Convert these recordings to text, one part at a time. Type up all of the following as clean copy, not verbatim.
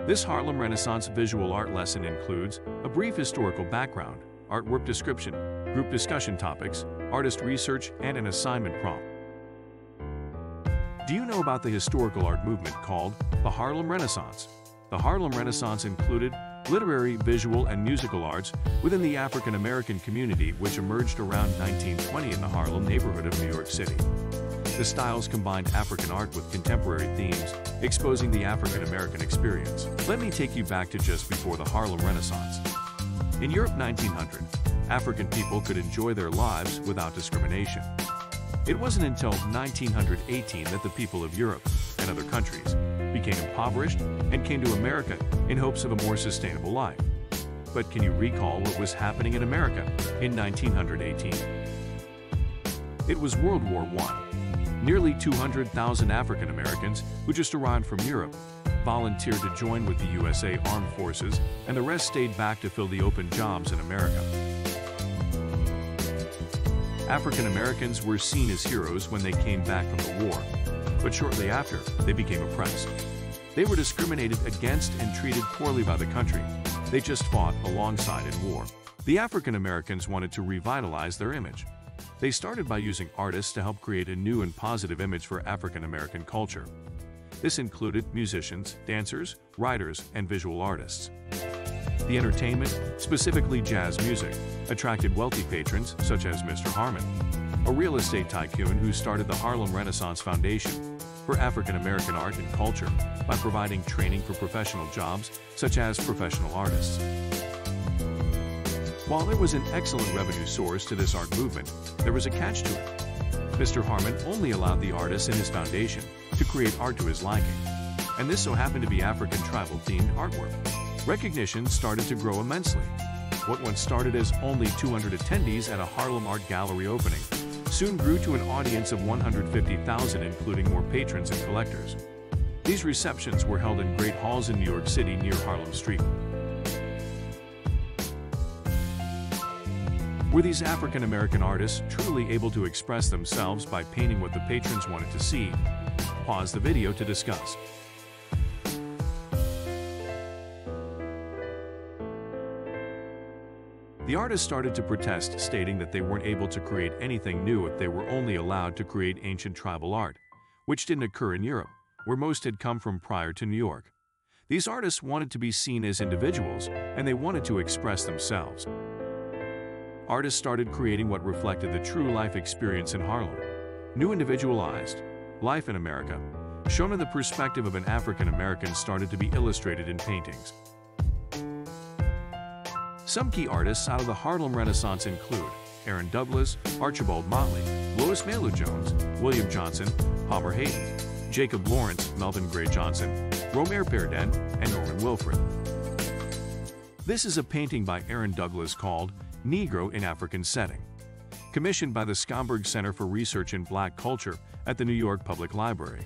This Harlem Renaissance visual art lesson includes a brief historical background, artwork description, group discussion topics, artist research, and an assignment prompt. Do you know about the historical art movement called the Harlem Renaissance? The Harlem Renaissance included literary, visual, and musical arts within the African American community, which emerged around 1920 in the Harlem neighborhood of New York City. The styles combined African art with contemporary themes, exposing the African American experience. Let me take you back to just before the Harlem Renaissance. In Europe 1900, African people could enjoy their lives without discrimination. It wasn't until 1918 that the people of Europe and other countries became impoverished and came to America in hopes of a more sustainable life. But can you recall what was happening in America in 1918? It was World War I. Nearly 200,000 African Americans who just arrived from Europe volunteered to join with the USA Armed Forces, and the rest stayed back to fill the open jobs in America. African Americans were seen as heroes when they came back from the war, but shortly after, they became oppressed. They were discriminated against and treated poorly by the country they just fought alongside in war. The African Americans wanted to revitalize their image. They started by using artists to help create a new and positive image for African American culture. This included musicians, dancers, writers, and visual artists. The entertainment, specifically jazz music, attracted wealthy patrons such as Mr. Harmon, a real estate tycoon who started the Harlem Renaissance Foundation for African American Art and Culture by providing training for professional jobs such as professional artists. While there was an excellent revenue source to this art movement, there was a catch to it. Mr. Harmon only allowed the artists in his foundation to create art to his liking, and this so happened to be African tribal-themed artwork. Recognition started to grow immensely. What once started as only 200 attendees at a Harlem Art Gallery opening soon grew to an audience of 150,000, including more patrons and collectors. These receptions were held in great halls in New York City near Harlem Street. Were these African American artists truly able to express themselves by painting what the patrons wanted to see? Pause the video to discuss. The artists started to protest, stating that they weren't able to create anything new if they were only allowed to create ancient tribal art, which didn't occur in Europe, where most had come from prior to New York. These artists wanted to be seen as individuals, and they wanted to express themselves. Artists started creating what reflected the true life experience in Harlem. New individualized life in America, shown in the perspective of an African American, started to be illustrated in paintings. Some key artists out of the Harlem Renaissance include Aaron Douglas, Archibald Motley, Lois Mailou Jones, William Johnson, Palmer Hayden, Jacob Lawrence, Malvin Gray Johnson, Romare Perdin, and Norman Wilfred. This is a painting by Aaron Douglas called Negro in African Setting, commissioned by the Schomburg Center for Research in Black Culture at the New York Public Library.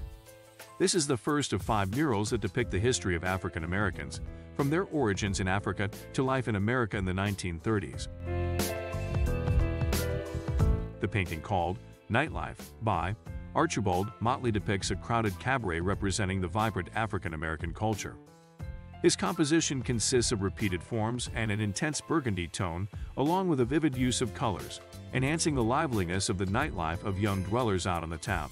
This is the first of 5 murals that depict the history of African Americans, from their origins in Africa to life in America in the 1930s. The painting called Nightlife by Archibald Motley depicts a crowded cabaret representing the vibrant African American culture. His composition consists of repeated forms and an intense burgundy tone, along with a vivid use of colors, enhancing the liveliness of the nightlife of young dwellers out on the town.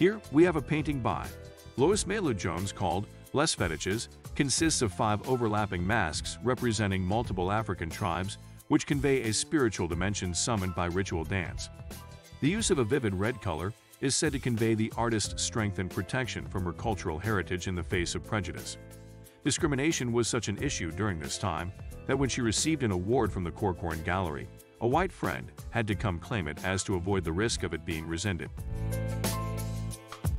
Here we have a painting by Lois Mailou Jones called Les Fetiches, consists of 5 overlapping masks representing multiple African tribes, which convey a spiritual dimension summoned by ritual dance. The use of a vivid red color is said to convey the artist's strength and protection from her cultural heritage in the face of prejudice. Discrimination was such an issue during this time that when she received an award from the Corcoran Gallery, a white friend had to come claim it as to avoid the risk of it being resented.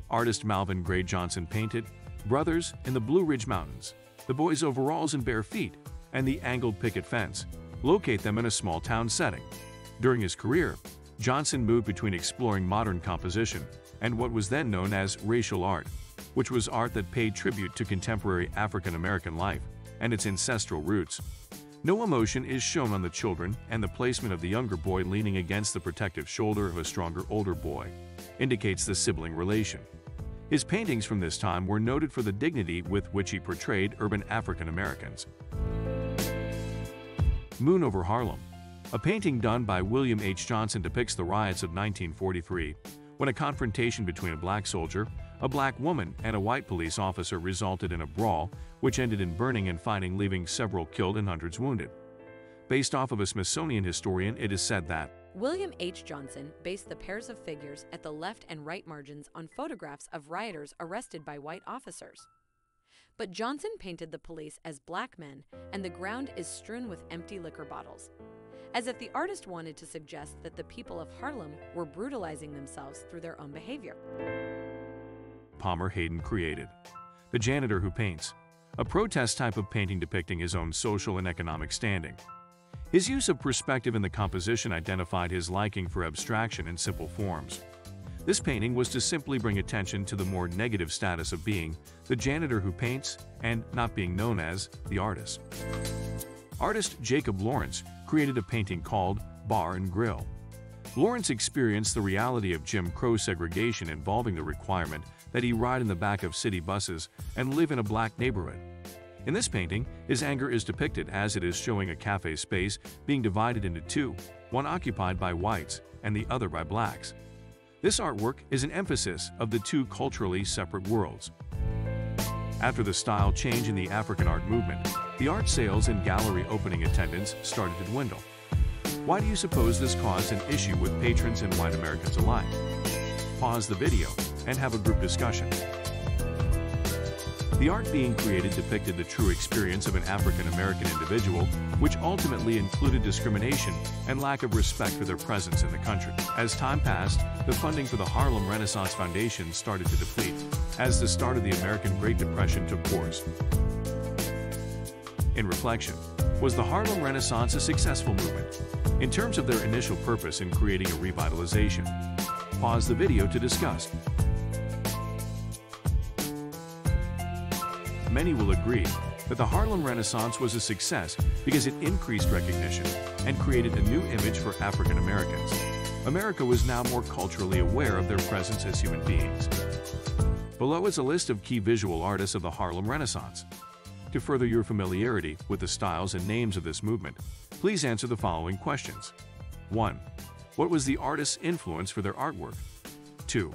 Artist Malvin Gray Johnson painted Brothers in the Blue Ridge Mountains, the boys' overalls and bare feet, and the angled picket fence locate them in a small town setting. During his career, Johnson moved between exploring modern composition and what was then known as racial art, which was art that paid tribute to contemporary African American life and its ancestral roots. No emotion is shown on the children, and the placement of the younger boy leaning against the protective shoulder of a stronger older boy indicates the sibling relation. His paintings from this time were noted for the dignity with which he portrayed urban African Americans. Moon Over Harlem. A painting done by William H. Johnson depicts the riots of 1943, when a confrontation between a black soldier, a black woman, and a white police officer resulted in a brawl, which ended in burning and fighting, leaving several killed and hundreds wounded. Based off of a Smithsonian historian, it is said that William H. Johnson based the pairs of figures at the left and right margins on photographs of rioters arrested by white officers. But Johnson painted the police as black men, and the ground is strewn with empty liquor bottles, as if the artist wanted to suggest that the people of Harlem were brutalizing themselves through their own behavior. Palmer Hayden created The Janitor Who Paints, a protest type of painting depicting his own social and economic standing. His use of perspective in the composition identified his liking for abstraction and simple forms. This painting was to simply bring attention to the more negative status of being the janitor who paints and not being known as the artist. Artist Jacob Lawrence created a painting called Bar and Grill. Lawrence experienced the reality of Jim Crow segregation involving the requirement that he ride in the back of city buses and live in a black neighborhood. In this painting, his anger is depicted as it is showing a cafe space being divided into two, one occupied by whites and the other by blacks. This artwork is an emphasis of the two culturally separate worlds. After the style change in the African art movement, the art sales and gallery opening attendance started to dwindle. Why do you suppose this caused an issue with patrons and white Americans alike? Pause the video and have a group discussion. The art being created depicted the true experience of an African American individual, which ultimately included discrimination and lack of respect for their presence in the country. As time passed, the funding for the Harlem Renaissance Foundation started to deplete, as the start of the American Great Depression took course. In reflection, was the Harlem Renaissance a successful movement in terms of their initial purpose in creating a revitalization? Pause the video to discuss. Many will agree that the Harlem Renaissance was a success because it increased recognition and created a new image for African Americans. America was now more culturally aware of their presence as human beings. Below is a list of key visual artists of the Harlem Renaissance. To further your familiarity with the styles and names of this movement, please answer the following questions. 1. What was the artist's influence for their artwork? 2.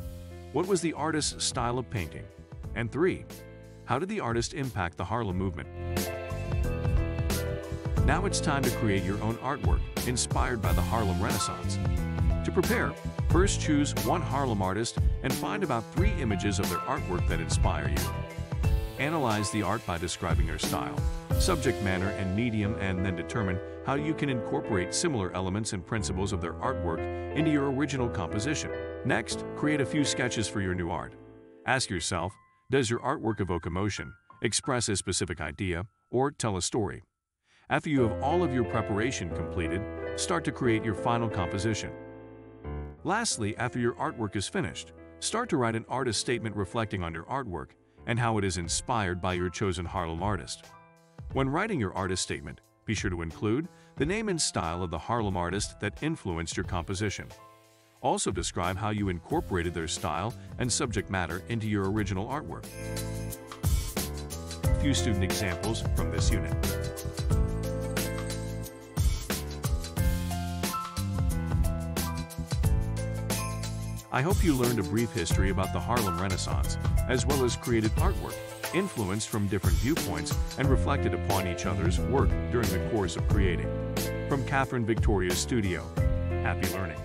What was the artist's style of painting? And 3. How did the artist impact the Harlem movement? Now it's time to create your own artwork inspired by the Harlem Renaissance. To prepare, first choose one Harlem artist and find about 3 images of their artwork that inspire you. Analyze the art by describing their style, subject matter, and medium, and then determine how you can incorporate similar elements and principles of their artwork into your original composition. Next, create a few sketches for your new art. Ask yourself, does your artwork evoke emotion, express a specific idea, or tell a story? After you have all of your preparation completed, start to create your final composition. Lastly, after your artwork is finished, start to write an artist statement reflecting on your artwork and how it is inspired by your chosen Harlem artist. When writing your artist statement, be sure to include the name and style of the Harlem artist that influenced your composition. Also describe how you incorporated their style and subject matter into your original artwork. A few student examples from this unit. I hope you learned a brief history about the Harlem Renaissance, as well as created artwork, influenced from different viewpoints and reflected upon each other's work during the course of creating. From Catherine Victoria's studio, happy learning.